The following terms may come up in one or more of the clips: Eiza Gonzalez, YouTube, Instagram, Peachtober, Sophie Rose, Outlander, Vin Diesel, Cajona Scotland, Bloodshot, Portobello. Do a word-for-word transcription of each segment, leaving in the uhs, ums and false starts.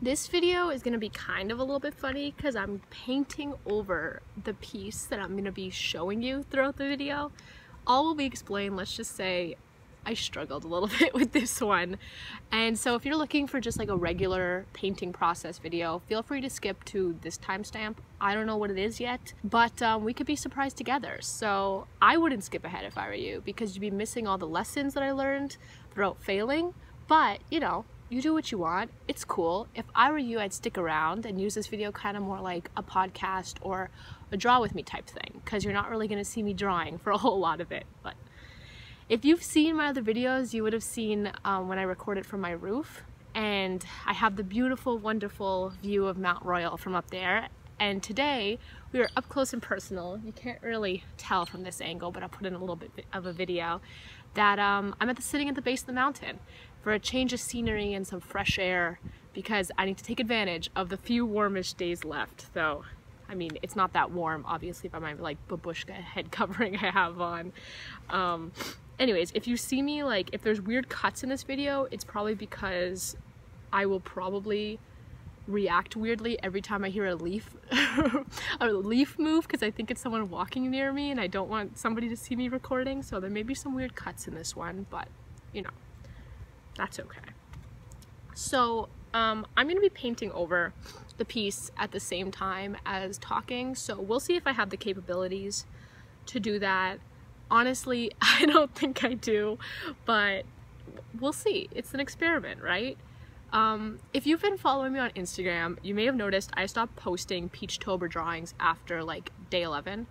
This video is going to be kind of a little bit funny because I'm painting over the piece that I'm going to be showing you throughout the video. All will be explained. Let's just say I struggled a little bit with this one. And so if you're looking for just like a regular painting process video, feel free to skip to this timestamp. I don't know what it is yet, but um, we could be surprised together. So I wouldn't skip ahead if I were you, because you'd be missing all the lessons that I learned throughout failing. But, you know, you do what you want. It's cool. If I were you, I'd stick around and use this video kind of more like a podcast or a draw with me type thing, because you're not really going to see me drawing for a whole lot of it. But if you've seen my other videos, you would have seen um, when I recorded from my roof, and I have the beautiful, wonderful view of Mount Royal from up there. And today we are up close and personal. You can't really tell from this angle, but I'll put in a little bit of a video that um, I'm at the, sitting at the base of the mountain for a change of scenery and some fresh air, because I need to take advantage of the few warmish days left. So, I mean, it's not that warm, obviously, by my like babushka head covering I have on. Um, anyways, if you see me, like, if there's weird cuts in this video, it's probably because I will probably react weirdly every time I hear a leaf a leaf move, because I think it's someone walking near me and I don't want somebody to see me recording. So there may be some weird cuts in this one, but you know, that's okay. So um, I'm going to be painting over the piece at the same time as talking, so we'll see if I have the capabilities to do that. Honestly, I don't think I do, but we'll see. It's an experiment, right? Um, if you've been following me on Instagram, you may have noticed I stopped posting Peachtober drawings after like day eleven.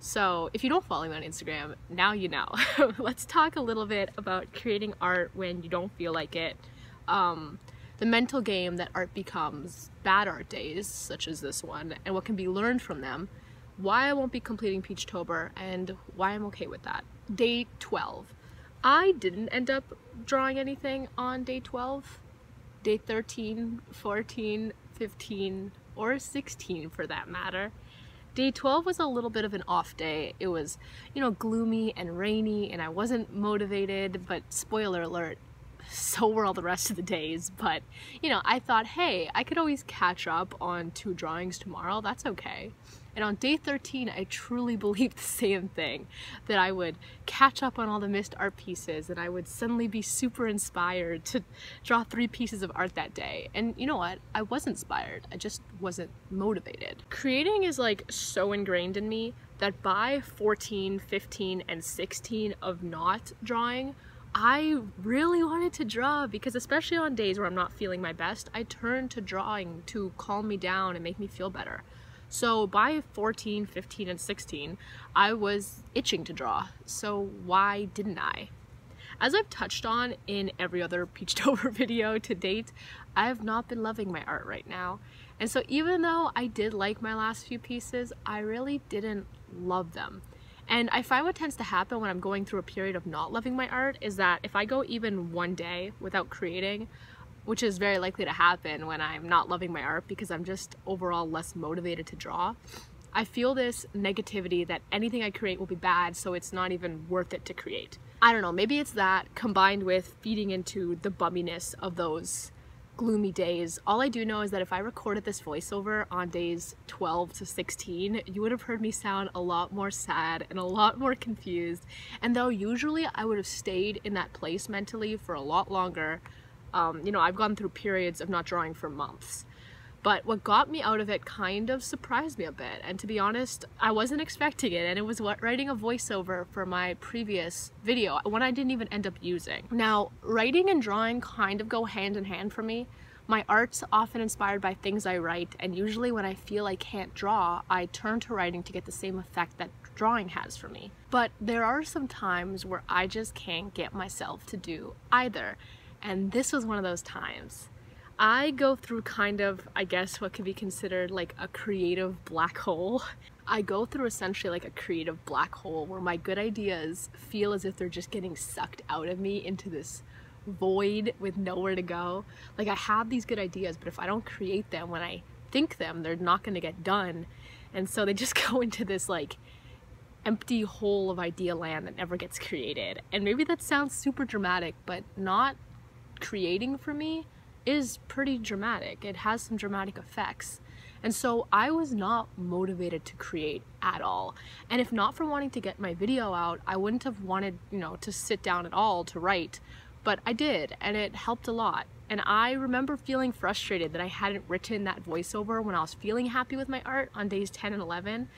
So if you don't follow me on Instagram, now you know. Let's talk a little bit about creating art when you don't feel like it. Um, the mental game that art becomes, bad art days such as this one, and what can be learned from them, why I won't be completing Peachtober, and why I'm okay with that. Day twelve. I didn't end up drawing anything on day twelve. day thirteen, fourteen, fifteen, or sixteen for that matter. Day twelve was a little bit of an off day. It was, you know, gloomy and rainy, and I wasn't motivated, but spoiler alert, so were all the rest of the days. But, you know, I thought, hey, I could always catch up on two drawings tomorrow, that's okay. And on day thirteen, I truly believed the same thing, that I would catch up on all the missed art pieces and I would suddenly be super inspired to draw three pieces of art that day. And you know what? I was inspired. I just wasn't motivated. Creating is like so ingrained in me that by fourteen, fifteen, and sixteen of not drawing, I really wanted to draw, because especially on days where I'm not feeling my best, I turn to drawing to calm me down and make me feel better. So by fourteen, fifteen, and sixteen, I was itching to draw. So why didn't I? As I've touched on in every other Peachtober video to date, I have not been loving my art right now. And so even though I did like my last few pieces, I really didn't love them. And I find what tends to happen when I'm going through a period of not loving my art is that if I go even one day without creating, which is very likely to happen when I'm not loving my art because I'm just overall less motivated to draw, I feel this negativity that anything I create will be bad, so it's not even worth it to create. I don't know, maybe it's that combined with feeding into the bumminess of those gloomy days. All I do know is that if I recorded this voiceover on days twelve to sixteen, you would have heard me sound a lot more sad and a lot more confused. And though usually I would have stayed in that place mentally for a lot longer, Um, you know, I've gone through periods of not drawing for months. But what got me out of it kind of surprised me a bit, and to be honest, I wasn't expecting it, and it was writing a voiceover for my previous video, one I didn't even end up using. Now, writing and drawing kind of go hand in hand for me. My art's often inspired by things I write, and usually when I feel I can't draw, I turn to writing to get the same effect that drawing has for me. But there are some times where I just can't get myself to do either. And this was one of those times. I go through kind of, I guess, what could be considered like a creative black hole. I go through essentially like a creative black hole where my good ideas feel as if they're just getting sucked out of me into this void with nowhere to go. Like, I have these good ideas, but if I don't create them when I think them, they're not going to get done. And so they just go into this like empty hole of idea land that never gets created. And maybe that sounds super dramatic, but not creating for me is pretty dramatic. It has some dramatic effects. And so I was not motivated to create at all. And if not for wanting to get my video out, I wouldn't have wanted, you know, to sit down at all to write. But I did, and it helped a lot. And I remember feeling frustrated that I hadn't written that voiceover when I was feeling happy with my art on days ten and eleven.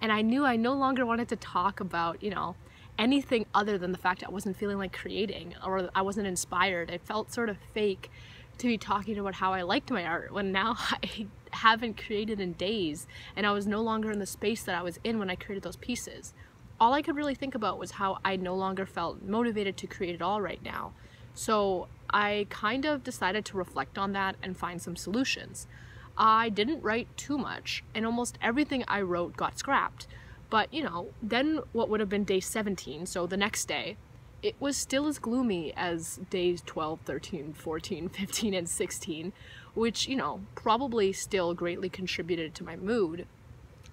And I knew I no longer wanted to talk about, you know, anything other than the fact I wasn't feeling like creating or I wasn't inspired. It felt sort of fake to be talking about how I liked my art when now I haven't created in days, and I was no longer in the space that I was in when I created those pieces. All I could really think about was how I no longer felt motivated to create at all right now. So I kind of decided to reflect on that and find some solutions. I didn't write too much, and almost everything I wrote got scrapped. But you know, then what would have been day seventeen, so the next day, it was still as gloomy as days twelve, thirteen, fourteen, fifteen, and sixteen, which, you know, probably still greatly contributed to my mood.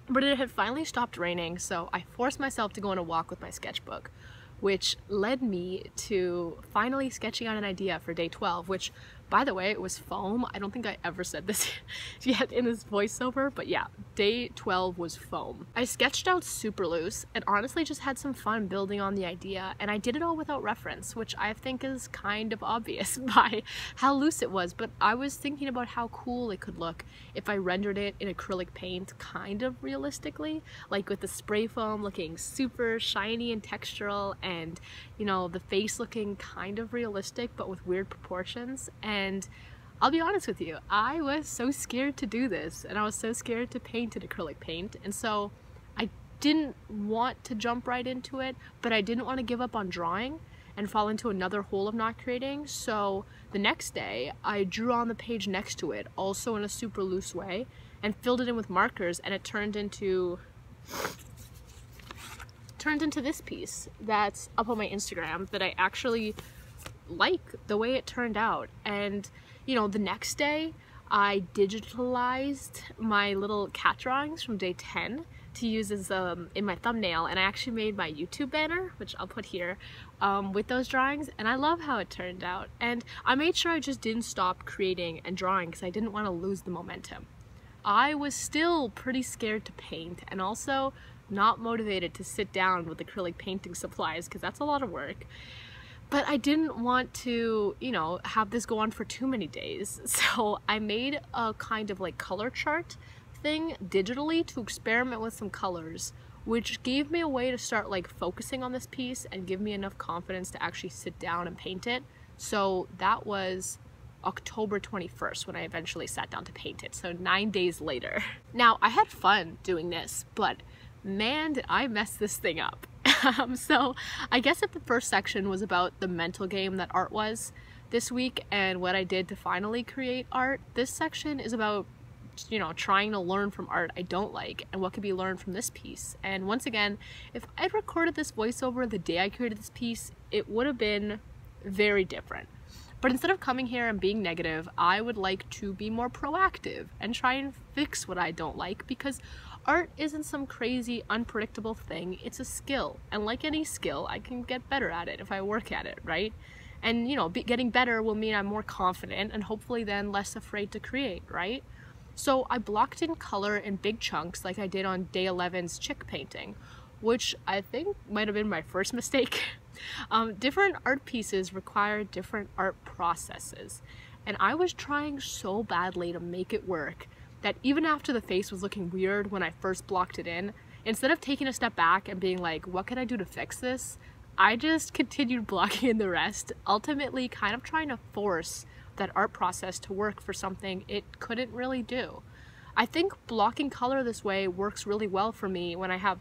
But it had finally stopped raining, so I forced myself to go on a walk with my sketchbook, which led me to finally sketching out an idea for day twelve, which, by the way, it was foam. I don't think I ever said this yet in this voiceover, but yeah, day twelve was foam. I sketched out super loose and honestly just had some fun building on the idea, and I did it all without reference, which I think is kind of obvious by how loose it was, but I was thinking about how cool it could look if I rendered it in acrylic paint kind of realistically, like with the spray foam looking super shiny and textural and, you know, the face looking kind of realistic but with weird proportions. And And I'll be honest with you, I was so scared to do this, and I was so scared to paint in acrylic paint, and so I didn't want to jump right into it, but I didn't want to give up on drawing and fall into another hole of not creating. So the next day I drew on the page next to it, also in a super loose way, and filled it in with markers, and it turned into turned into this piece that's up on my Instagram that I actually like the way it turned out. And you know, the next day I digitalized my little cat drawings from day ten to use as um, in my thumbnail, and I actually made my YouTube banner, which I'll put here, um, with those drawings, and I love how it turned out. And I made sure I just didn't stop creating and drawing because I didn't want to lose the momentum. I was still pretty scared to paint and also not motivated to sit down with acrylic painting supplies because that's a lot of work. But I didn't want to, you know, have this go on for too many days. So I made a kind of like color chart thing digitally to experiment with some colors, which gave me a way to start like focusing on this piece and give me enough confidence to actually sit down and paint it. So that was October twenty-first when I eventually sat down to paint it. So nine days later. Now, I had fun doing this, but man, did I mess this thing up. Um, so I guess if the first section was about the mental game that art was this week and what I did to finally create art, this section is about, you know, trying to learn from art I don't like and what could be learned from this piece. And once again, if I'd recorded this voiceover the day I created this piece, it would have been very different. But instead of coming here and being negative, I would like to be more proactive and try and fix what I don't like, because art isn't some crazy, unpredictable thing. It's a skill, and like any skill, I can get better at it if I work at it, right? And you know, be getting better will mean I'm more confident and hopefully then less afraid to create, right? So I blocked in color in big chunks like I did on day eleven's chick painting, which I think might have been my first mistake. Um, different art pieces require different art processes, and I was trying so badly to make it work that even after the face was looking weird when I first blocked it in, instead of taking a step back and being like, what can I do to fix this? I just continued blocking in the rest, ultimately kind of trying to force that art process to work for something it couldn't really do. I think blocking color this way works really well for me when I have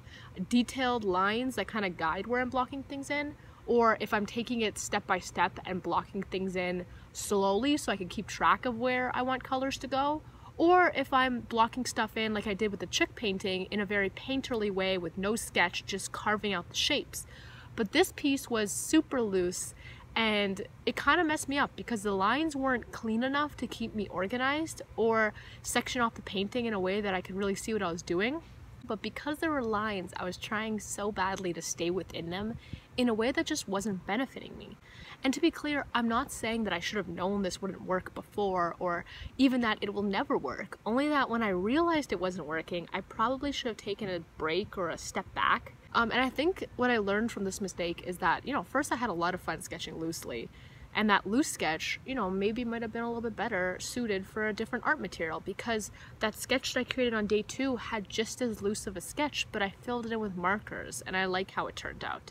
detailed lines that kind of guide where I'm blocking things in, or if I'm taking it step by step and blocking things in slowly so I can keep track of where I want colors to go, or if I'm blocking stuff in like I did with the chick painting in a very painterly way with no sketch, just carving out the shapes. But this piece was super loose, and it kind of messed me up because the lines weren't clean enough to keep me organized or section off the painting in a way that I could really see what I was doing. But because there were lines I was trying so badly to stay within them, in a way that just wasn't benefiting me. And to be clear, I'm not saying that I should have known this wouldn't work before, or even that it will never work, only that when I realized it wasn't working, I probably should have taken a break or a step back. Um, and I think what I learned from this mistake is that, you know, first I had a lot of fun sketching loosely, and that loose sketch, you know, maybe might have been a little bit better suited for a different art material, because that sketch that I created on day two had just as loose of a sketch, but I filled it in with markers, and I like how it turned out.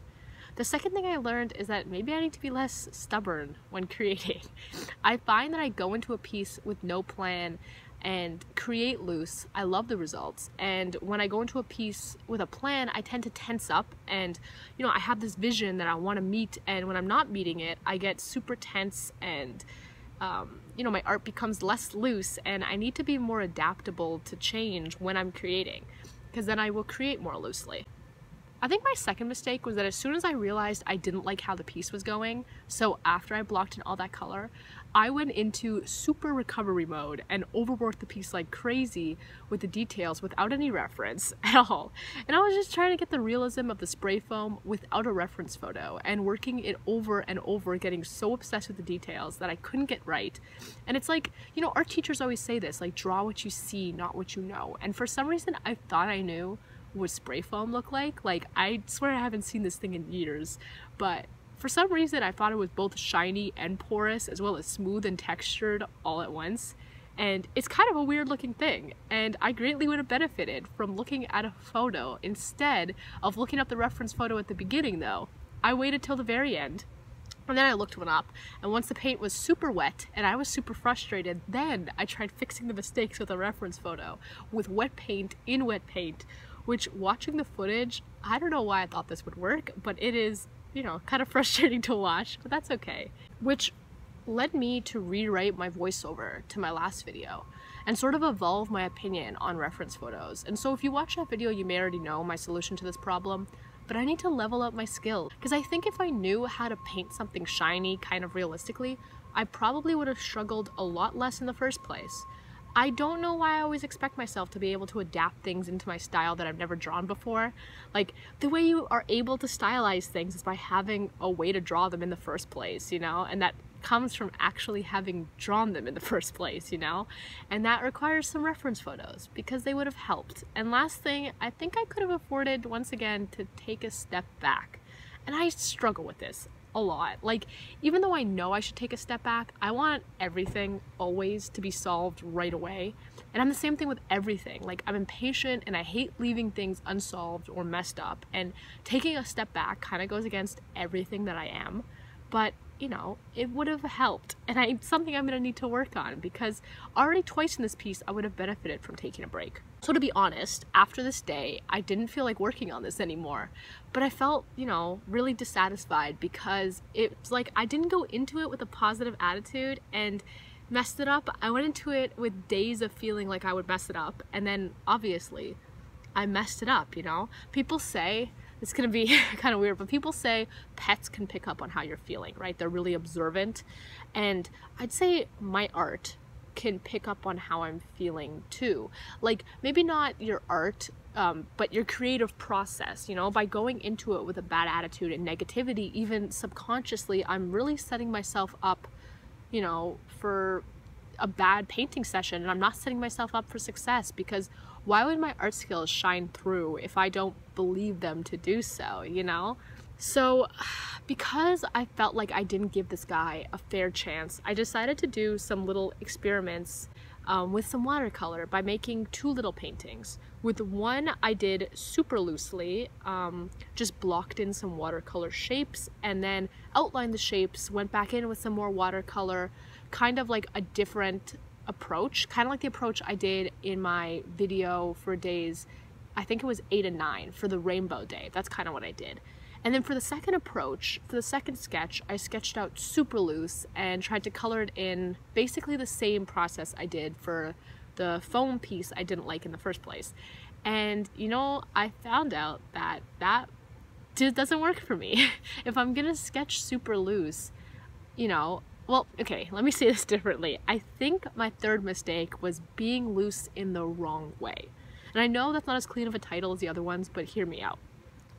The second thing I learned is that maybe I need to be less stubborn when creating. I find that I go into a piece with no plan and create loose, I love the results. And when I go into a piece with a plan, I tend to tense up, and you know, I have this vision that I want to meet, and when I'm not meeting it, I get super tense, and um, you know, my art becomes less loose, and I need to be more adaptable to change when I'm creating, because then I will create more loosely. I think my second mistake was that as soon as I realized I didn't like how the piece was going, so after I blocked in all that color, I went into super recovery mode and overworked the piece like crazy with the details without any reference at all. And I was just trying to get the realism of the spray foam without a reference photo, and working it over and over, getting so obsessed with the details that I couldn't get right. And it's like, you know, art teachers always say this, like, draw what you see, not what you know. And for some reason, I thought I knew what spray foam looked like. Like, I swear I haven't seen this thing in years, but for some reason I thought it was both shiny and porous, as well as smooth and textured all at once. And it's kind of a weird looking thing, and I greatly would have benefited from looking at a photo instead of looking up the reference photo at the beginning. Though I waited till the very end, and then I looked one up, and once the paint was super wet and I was super frustrated, then I tried fixing the mistakes with a reference photo with wet paint in wet paint, which, watching the footage, I don't know why I thought this would work, but it is, you know, kind of frustrating to watch, but that's okay. Which led me to rewrite my voiceover to my last video and sort of evolve my opinion on reference photos. And so if you watch that video, you may already know my solution to this problem, but I need to level up my skills, because I think if I knew how to paint something shiny kind of realistically, I probably would have struggled a lot less in the first place. I don't know why I always expect myself to be able to adapt things into my style that I've never drawn before. Like, the way you are able to stylize things is by having a way to draw them in the first place, you know? And that comes from actually having drawn them in the first place, you know? And that requires some reference photos, because they would have helped. And last thing, I think I could have afforded, once again, to take a step back. And I struggle with this a lot. Like, even though I know I should take a step back, I want everything always to be solved right away. And I'm the same thing with everything. Like, I'm impatient, and I hate leaving things unsolved or messed up, and taking a step back kind of goes against everything that I am. But you know, it would have helped, and I, it's something I'm going to need to work on, because already twice in this piece I would have benefited from taking a break. So to be honest, after this day I didn't feel like working on this anymore, but I felt, you know, really dissatisfied, because it's like I didn't go into it with a positive attitude and messed it up. I went into it with days of feeling like I would mess it up, and then obviously I messed it up, you know? People say, it's gonna be kind of weird, but people say pets can pick up on how you're feeling, right? They're really observant. And I'd say my art can pick up on how I'm feeling too. Like, maybe not your art, um, but your creative process, you know? By going into it with a bad attitude and negativity, even subconsciously, I'm really setting myself up, you know, for a bad painting session, and I'm not setting myself up for success, because why would my art skills shine through if I don't believe them to do so, you know? So because I felt like I didn't give this guy a fair chance, I decided to do some little experiments um, with some watercolor by making two little paintings. With one I did super loosely, um, just blocked in some watercolor shapes, and then outlined the shapes, went back in with some more watercolor, kind of like a different approach, kind of like the approach I did in my video for days, I think it was eight and nine, for the rainbow day. That's kind of what I did. And then for the second approach, for the second sketch, I sketched out super loose and tried to color it in basically the same process I did for the foam piece I didn't like in the first place. And you know, I found out that that doesn't work for me. If I'm gonna sketch super loose, you know, well, okay, let me say this differently. I think my third mistake was being loose in the wrong way. And I know that's not as clean of a title as the other ones, but hear me out.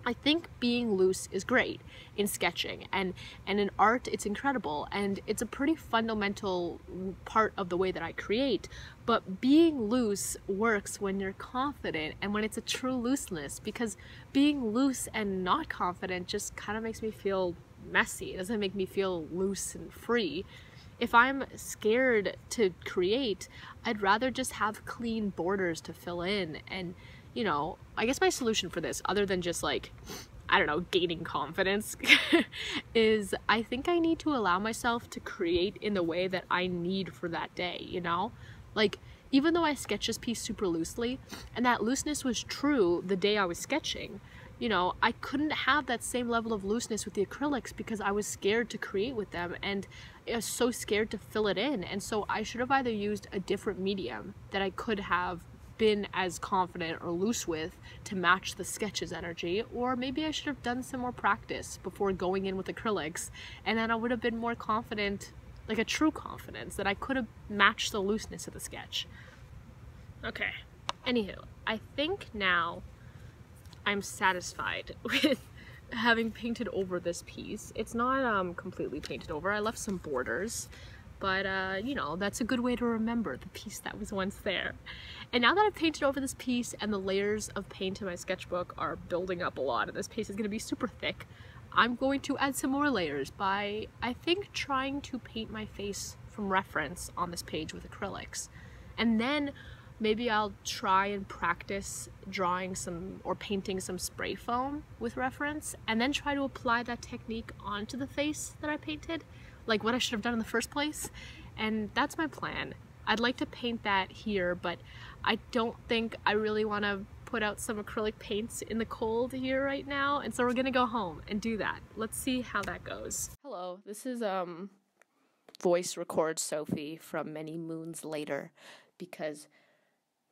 I think being loose is great in sketching, and and in art it's incredible, and it's a pretty fundamental part of the way that I create. But being loose works when you're confident and when it's a true looseness, because being loose and not confident just kind of makes me feel messy. It doesn't make me feel loose and free. If I'm scared to create, I'd rather just have clean borders to fill in. And you know, I guess my solution for this, other than just like, I don't know, gaining confidence, is I think I need to allow myself to create in the way that I need for that day, you know? Like, even though I sketched this piece super loosely, and that looseness was true the day I was sketching, you know, I couldn't have that same level of looseness with the acrylics because I was scared to create with them, and I was so scared to fill it in. And so I should have either used a different medium that I could have been as confident or loose with to match the sketch's energy, or maybe I should have done some more practice before going in with acrylics, and then I would have been more confident, like a true confidence, that I could have matched the looseness of the sketch. Okay, anywho, I think now I'm satisfied with having painted over this piece. It's not um, completely painted over, I left some borders. But, uh, you know, that's a good way to remember the piece that was once there. And now that I've painted over this piece and the layers of paint in my sketchbook are building up a lot, and this piece is going to be super thick, I'm going to add some more layers by, I think, trying to paint my face from reference on this page with acrylics. And then maybe I'll try and practice drawing some or painting some spray foam with reference, and then try to apply that technique onto the face that I painted, like what I should have done in the first place. And that's my plan. I'd like to paint that here, but I don't think I really want to put out some acrylic paints in the cold here right now, and so we're gonna go home and do that. Let's see how that goes. Hello, this is um voice record Sophie from many moons later, because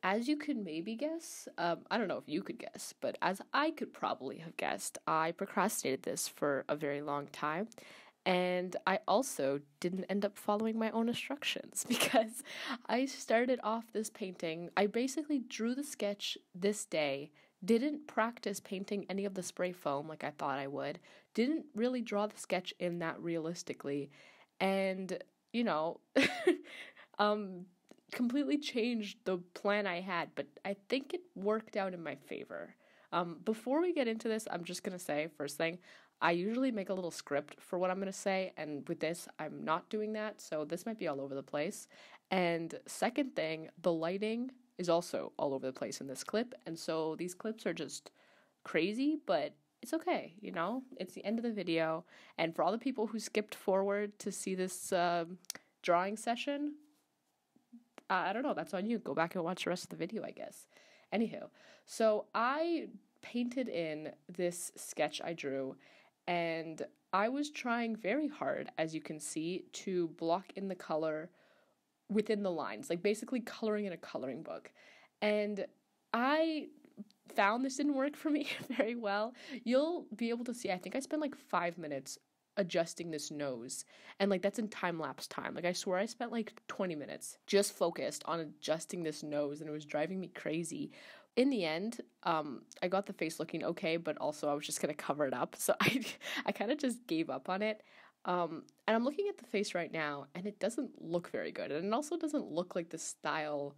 as you could maybe guess, um, I don't know if you could guess, but as I could probably have guessed, I procrastinated this for a very long time. And I also didn't end up following my own instructions, because I started off this painting. I basically drew the sketch this day, didn't practice painting any of the spray foam like I thought I would, didn't really draw the sketch in that realistically, and, you know, um, completely changed the plan I had, but I think it worked out in my favor. Um, before we get into this, I'm just going to say, first thing, I usually make a little script for what I'm going to say, and with this, I'm not doing that, so this might be all over the place. And second thing, the lighting is also all over the place in this clip, and so these clips are just crazy, but it's okay, you know? It's the end of the video, and for all the people who skipped forward to see this uh, drawing session, I don't know, that's on you. Go back and watch the rest of the video, I guess. Anywho, so I painted in this sketch I drew, and I was trying very hard, as you can see, to block in the color within the lines, like basically coloring in a coloring book. And I found this didn't work for me very well. You'll be able to see, I think I spent like five minutes adjusting this nose, and like that's in time-lapse time. Like I swear I spent like twenty minutes just focused on adjusting this nose, and it was driving me crazy. In the end, um, I got the face looking okay, but also I was just going to cover it up, so I I kind of just gave up on it. Um, and I'm looking at the face right now, and it doesn't look very good, and it also doesn't look like the style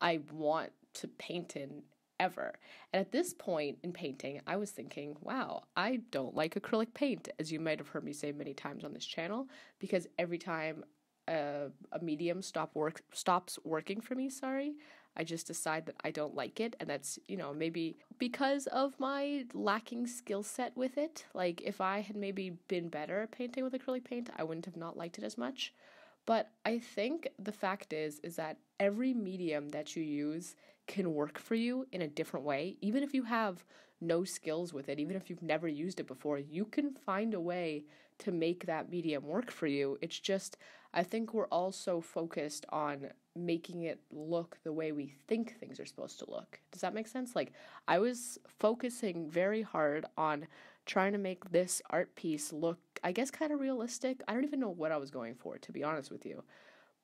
I want to paint in ever. And at this point in painting, I was thinking, wow, I don't like acrylic paint, as you might have heard me say many times on this channel, because every time a, a medium stop work, stops working for me, sorry, I just decide that I don't like it, and that's, you know, maybe because of my lacking skill set with it. Like, if I had maybe been better at painting with acrylic paint, I wouldn't have not liked it as much. But I think the fact is, is that every medium that you use can work for you in a different way. Even if you have no skills with it, even if you've never used it before, you can find a way to make that medium work for you. It's just, I think we're all so focused on making it look the way we think things are supposed to look. Does that make sense? Like, I was focusing very hard on trying to make this art piece look, I guess, kind of realistic. I don't even know what I was going for, to be honest with you,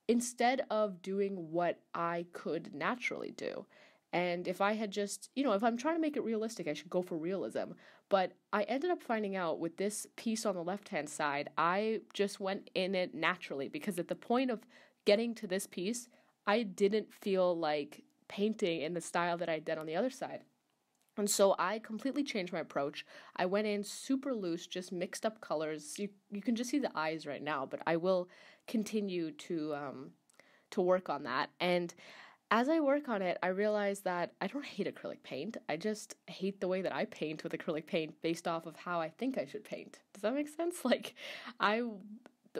instead of doing what I could naturally do. And if I had just, you know, if I'm trying to make it realistic, I should go for realism. But I ended up finding out with this piece on the left-hand side, I just went in it naturally, because at the point of getting to this piece, I didn't feel like painting in the style that I did on the other side. And so I completely changed my approach. I went in super loose, just mixed up colors. You, you can just see the eyes right now, but I will continue to um, to work on that. And as I work on it, I realize that I don't hate acrylic paint. I just hate the way that I paint with acrylic paint based off of how I think I should paint. Does that make sense? Like, I...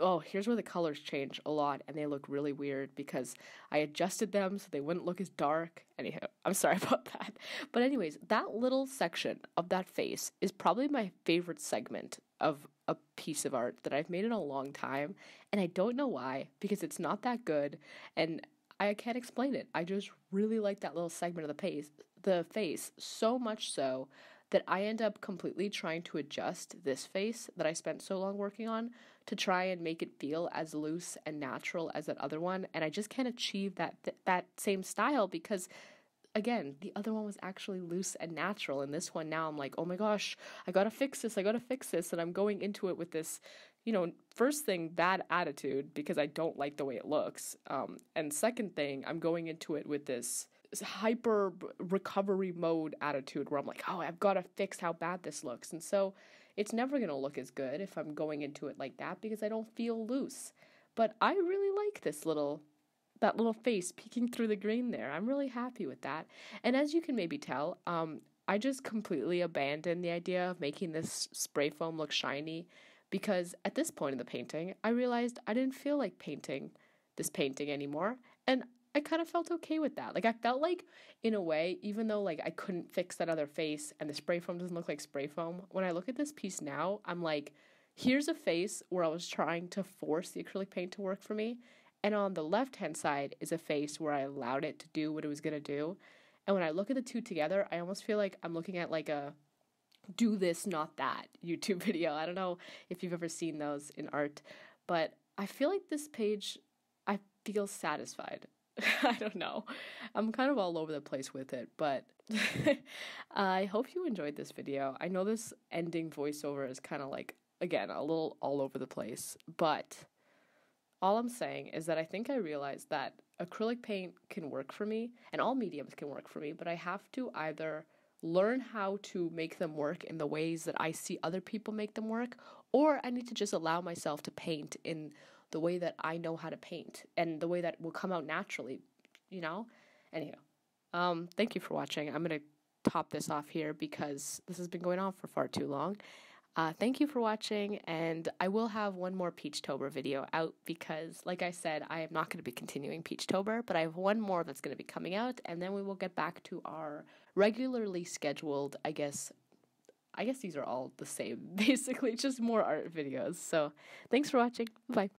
Oh, here's where the colors change a lot, and they look really weird because I adjusted them so they wouldn't look as dark. Anyhow, I'm sorry about that. But anyways, that little section of that face is probably my favorite segment of a piece of art that I've made in a long time, and I don't know why, because it's not that good, and I can't explain it. I just really like that little segment of the face, the face so much so that I end up completely trying to adjust this face that I spent so long working on to try and make it feel as loose and natural as that other one. And I just can't achieve that th that same style because, again, the other one was actually loose and natural. And this one now I'm like, oh my gosh, I gotta fix this, I gotta fix this. And I'm going into it with this, you know, first thing, bad attitude because I don't like the way it looks. Um, and second thing, I'm going into it with this hyper recovery mode attitude where I'm like, oh, I've got to fix how bad this looks. And so it's never going to look as good if I'm going into it like that because I don't feel loose. But I really like this little, that little face peeking through the green there. I'm really happy with that. And as you can maybe tell, um, I just completely abandoned the idea of making this spray foam look shiny because at this point in the painting, I realized I didn't feel like painting this painting anymore. And I kind of felt okay with that. Like, I felt like, in a way, even though, like, I couldn't fix that other face and the spray foam doesn't look like spray foam, when I look at this piece now, I'm like, here's a face where I was trying to force the acrylic paint to work for me, and on the left-hand side is a face where I allowed it to do what it was going to do. And when I look at the two together, I almost feel like I'm looking at, like, a do this, not that YouTube video. I don't know if you've ever seen those in art, but I feel like this page, I feel satisfied. I don't know. I'm kind of all over the place with it, but I hope you enjoyed this video. I know this ending voiceover is kind of like, again, a little all over the place, but all I'm saying is that I think I realized that acrylic paint can work for me, and all mediums can work for me, but I have to either learn how to make them work in the ways that I see other people make them work, or I need to just allow myself to paint in the way that I know how to paint and the way that will come out naturally, you know? Anyhow, um, thank you for watching. I'm going to top this off here because this has been going on for far too long. Uh, thank you for watching, and I will have one more Peachtober video out because, like I said, I am not going to be continuing Peachtober, but I have one more that's going to be coming out, and then we will get back to our regularly scheduled, I guess, I guess these are all the same, basically, just more art videos. So, thanks for watching. Bye.